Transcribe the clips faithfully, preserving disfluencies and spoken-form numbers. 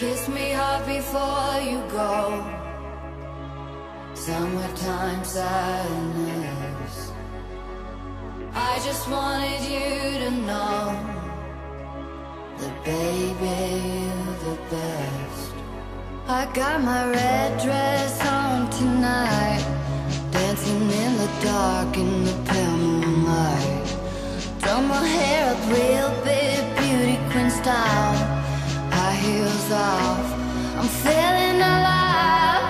Kiss me hard before you go. Summertime sadness. I just wanted you to know that baby, you're the best. I got my red dress on tonight, dancing in the dark in the pale moonlight. Throw my hair up real big, beauty queen style. High heels off, I'm feeling alive.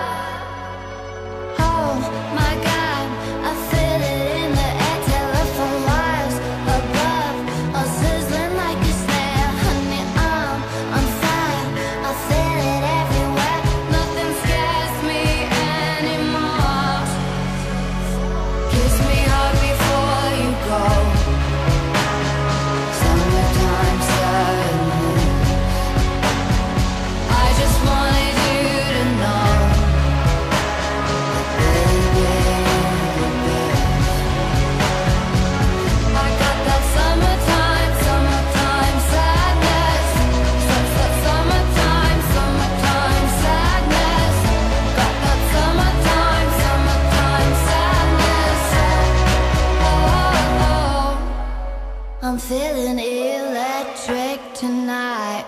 Oh my God, I feel it in the air. Telephone wires above, all sizzling like a snare. Honey, I'm on fire, I feel it everywhere. Nothing scares me anymore. Kiss me hard before you go. I'm feeling electric tonight,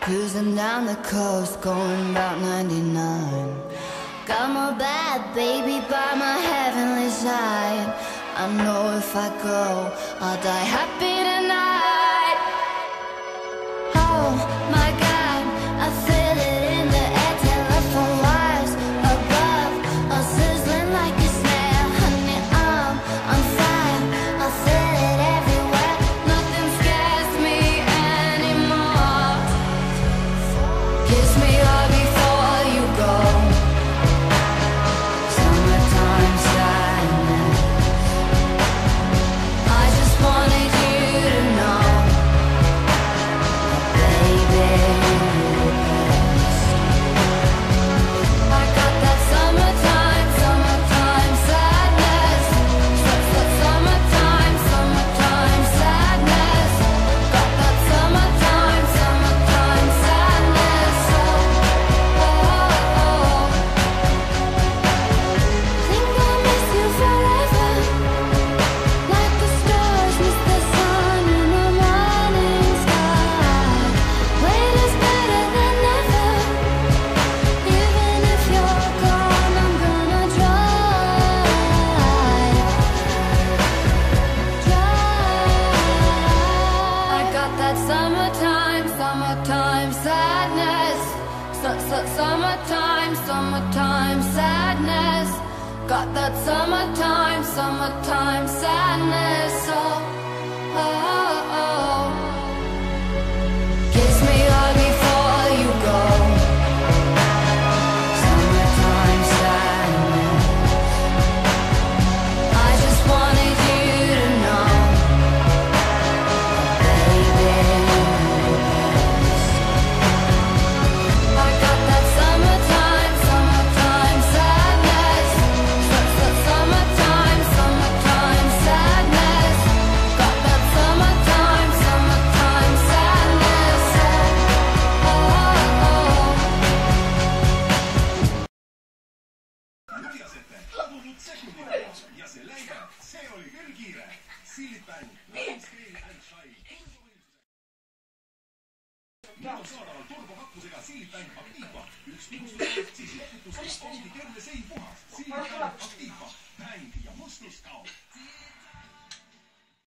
cruising down the coast, going about ninety-nine. Got my bad baby by my heavenly side. I know if I go, I'll die happy tonight. Oh my God, I feel it in the air. Telephone wires above, all sizzling like a snare. Honey, I'm on fire, I feel it everywhere. Kiss me hard before you go. Summertime sadness. I just wanted you to know, baby, you're the best. I got that summertime, summertime sadness. Summertime, summertime sadness. Got that summertime, summertime sadness. Summertime, summertime sadness. Summertime, summertime sadness. Got that summertime, summertime sadness. Oh, oh, oh. Kiss me hard before you go. Summertime sadness. I just wanted you to know. Aktiiva, näin ja mustus kautta.